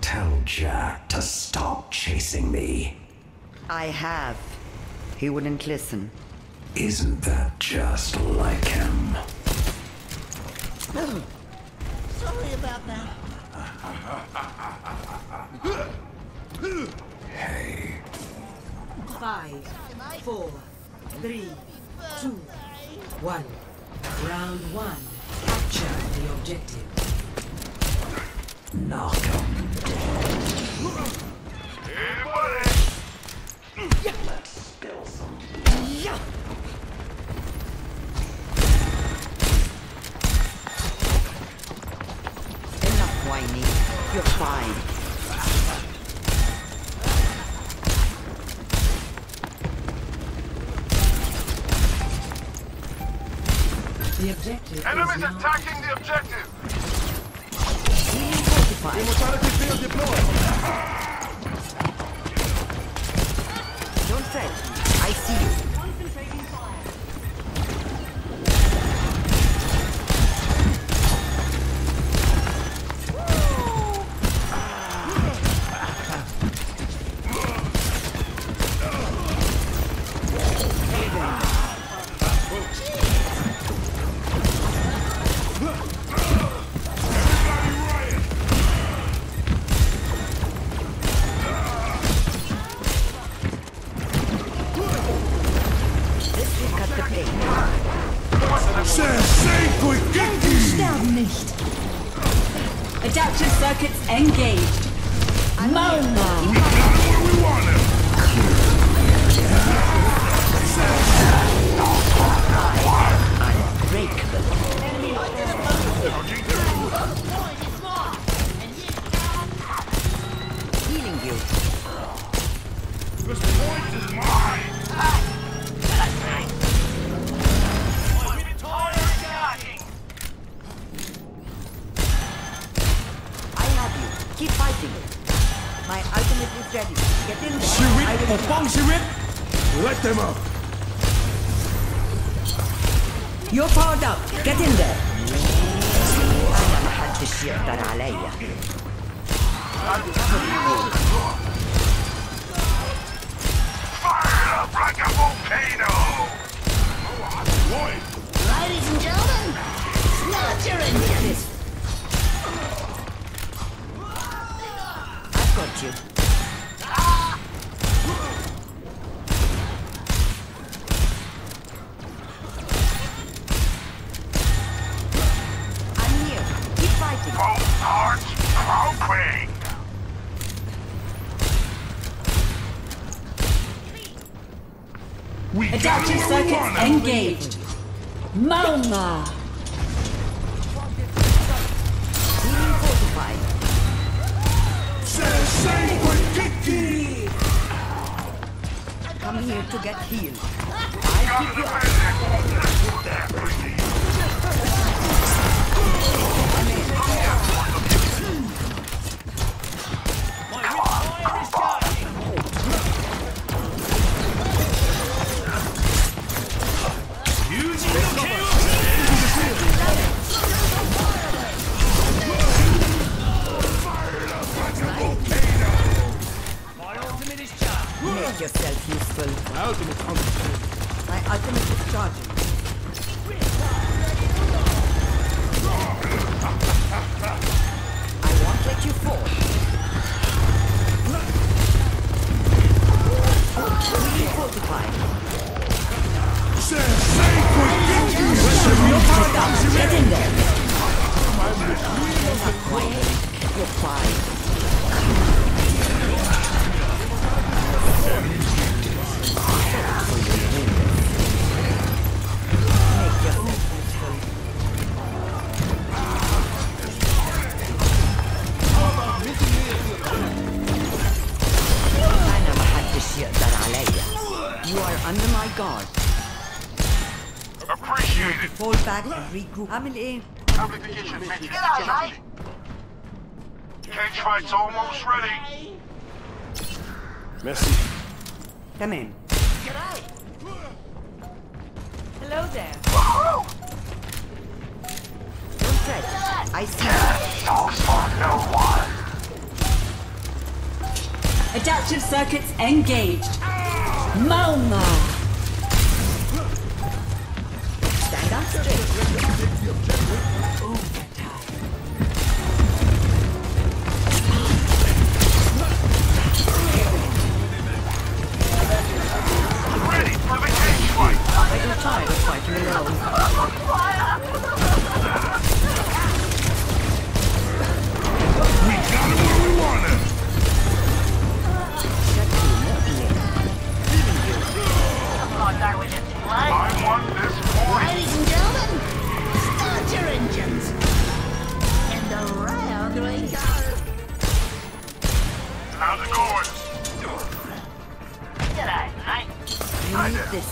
Tell Jack to stop chasing me. I have. He wouldn't listen. Isn't that just like him? Oh, sorry about that. Hey. 5, 4, 3, 2, 1. Round 1. Capture the objective. Knock him down. Hey, buddy! Yeah. Let's spill some. Yeah. Enough whining. You're fine. The objective. Enemies attacking the objective! The mortality field deployed! Don't fret. I see you. Concentrating fire. Adaptive circuits engaged. Mona! We want him! I break them. Healing you. This point is mine! Keep fighting. My ultimate is ready. Get in there. Let them up. You're powered up. Get in there. Fire up like a volcano. Ladies and gentlemen, snort your engines. Got you. I'm here. Keep fighting. Both hearts broken. Adaptive circuits engaged. Mama. Come here to get healed. Yourself useful. My ultimate is charging. I won't let you fall. Really fortified. Get in there. You're fine. You are under my guard. Appreciate it. Fall back and regroup. Get out, right? Cage fight's almost ready. Merci. Come in. Get out. Hello there. Don't fret. I see. Talks for no one. Adaptive circuits engaged. Malma! Stand up straight. Overtime. Ready for the cage fight! I will try to fight you alone. We got him where we want him! I want this point! Ladies and gentlemen, start your engines! And the round we go! How's it going? G'day, mate. I need this.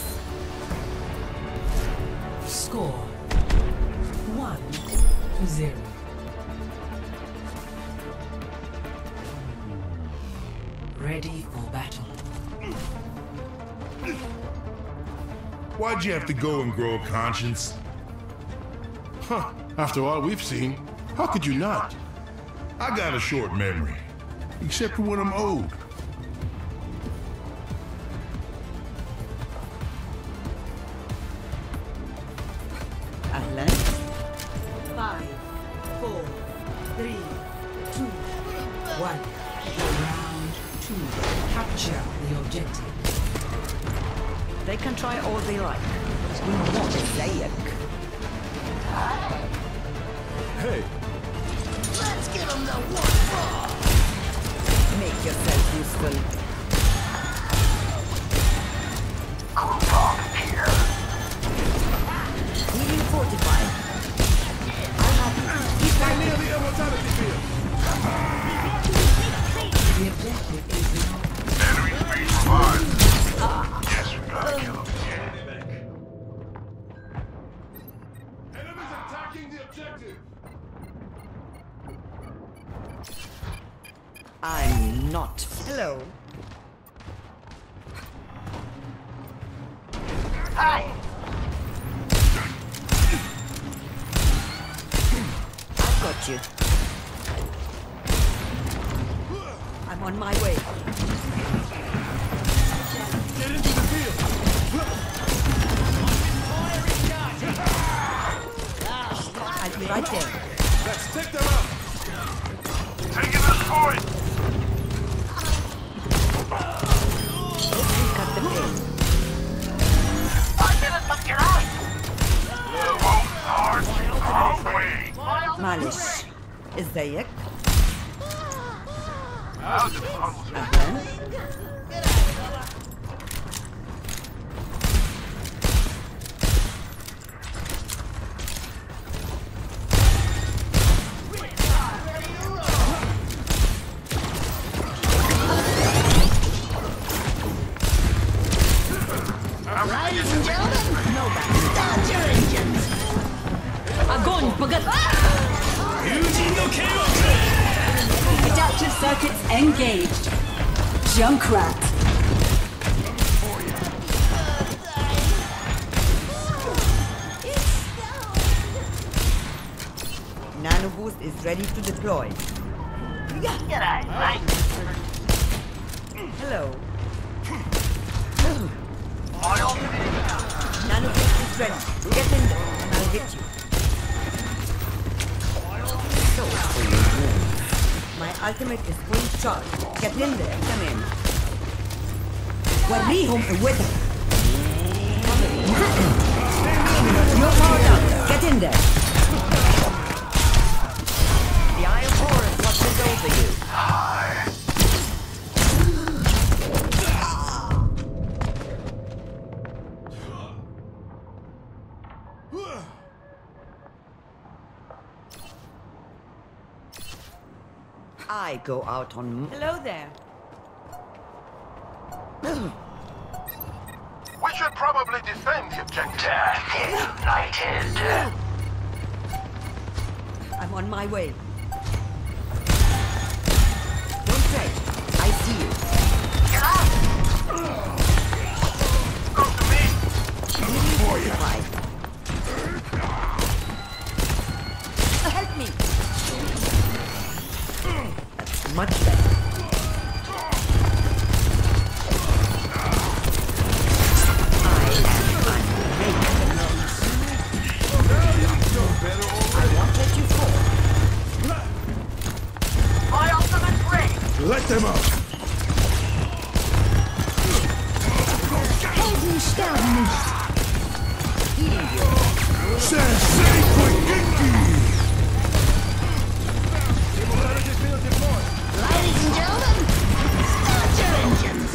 Score 1-0. Ready for battle. Why'd you have to go and grow a conscience? Huh, after all we've seen, how could you not? I got a short memory, except for when I'm old. I left. 5, 4, 3, 2, 1. Round 2. Capture the objective. They can try all they like. We want a layak. Hey! Let's give them the one more! Make yourself useful. Cool bomb here. Needing fortified. I'm happy. I nearly almost out of the field. The objective is now. Enemy space revived. Yes, we gotta kill him. Yeah. Enemies attacking the objective. I'm not. Hello. Hi. I've got you. I'm on my way. Get into the field! I'll be right there. Let's take them out! Taking this point! Let's cut the pain. I didn't look your eyes! Wrong way! Malish. Is that it? I'll just puzzle. Adaptive circuits engaged. Junkrat. Nanoboost is ready to deploy. Hello. Nanoboost is ready. Get in there and I'll hit you. My ultimate is full charge. Get in there. Come in. We're me home with him. No power down. Get in there. The Eye of Horus watches over you. I go out on... Hello there. We should probably defend the objective. Death is blighted. I'm on my way. Don't fret. I see you. Get out! Go to me! Help me! Much better. better already. My ultimate ring. Let them up. Ladies and gentlemen, start your engines.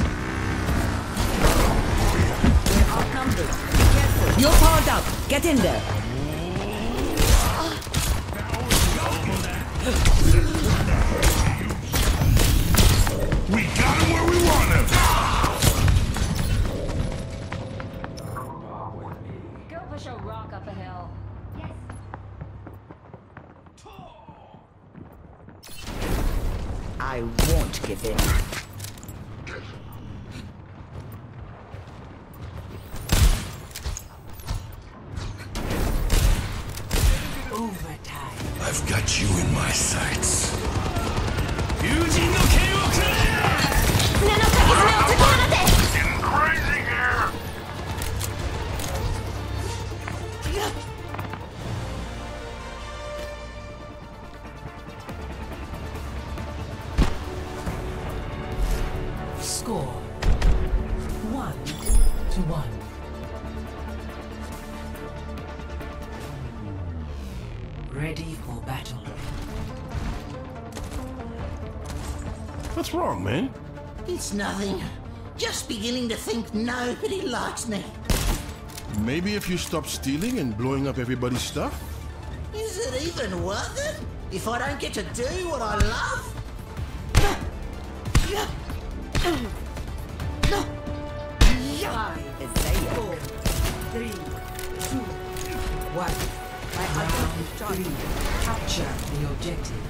We're outnumbered. Be careful. You're powered up. Get in there. We got him where we want him. Go push a rock up a hill. Yes. I won't give in. Overtime. I've got you in my sights. Getting crazy here. Score 1-1. Ready for battle. What's wrong, man? It's nothing. Just beginning to think nobody likes me. Maybe if you stop stealing and blowing up everybody's stuff? Is it even worth it? If I don't get to do what I love? Capture the objective.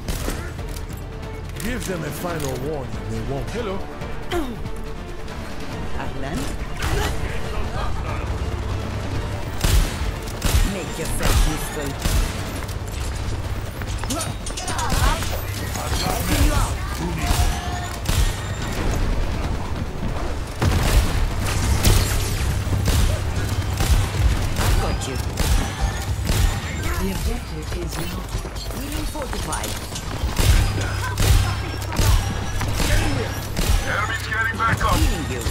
Give them a final warning. They won't. Hello. Make yourself useful. I've got you. The objective is not even fortified. Enemies getting back up. Healing you.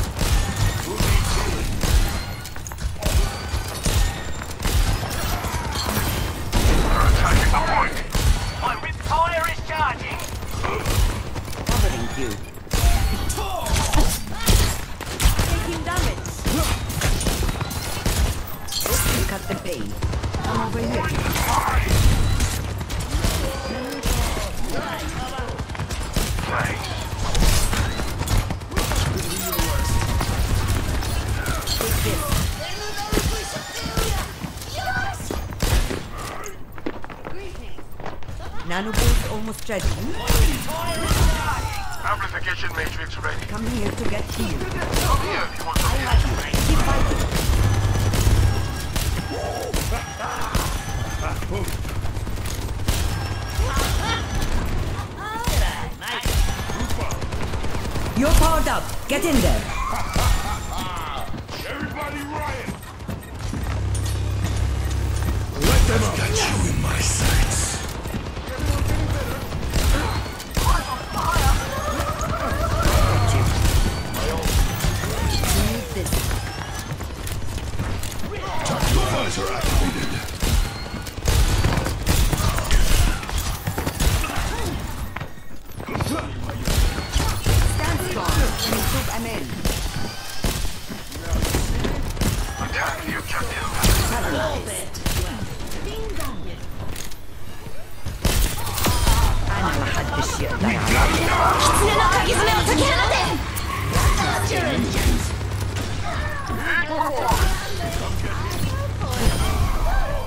Nanoboost almost ready. Amplification matrix ready. Come here to get healed. Come here if you want to get healed. Keep fighting. You're powered up. Get in there. Everybody riot. Let them up. Got you in my sights.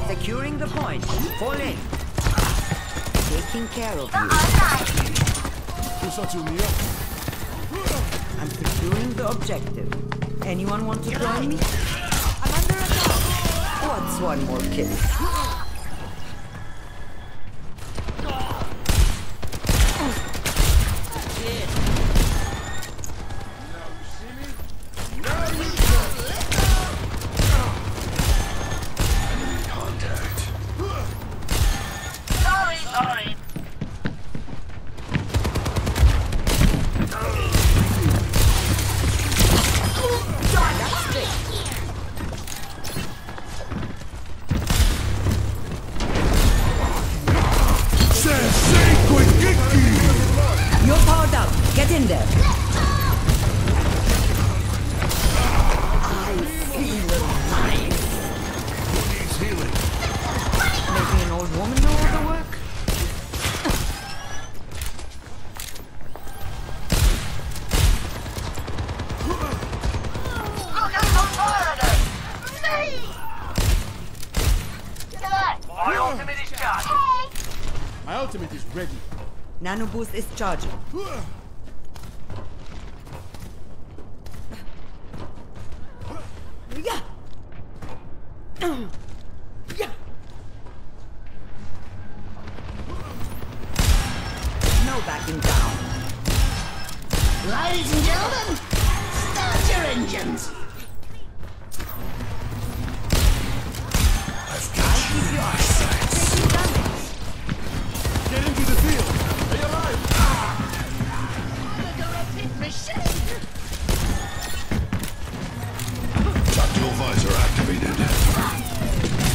Securing the point. Fall in. Taking care of you. I'm securing the objective. Anyone want to join me? I'm under attack. What's one more kill? You're powered up. Get in there. I feel alive. Who needs healing? Making an old woman do all the work? My ultimate is charged. My ultimate is ready. Nanoboost is charging. No backing down. Ladies and gentlemen, start your engines. Get into the field! Stay alive! Resurrected machine! Tactical visor activated.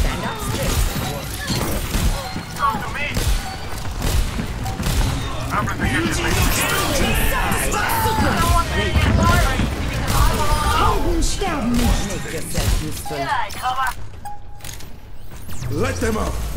Stand up straight. Come to me! I'm repeating. Let them up!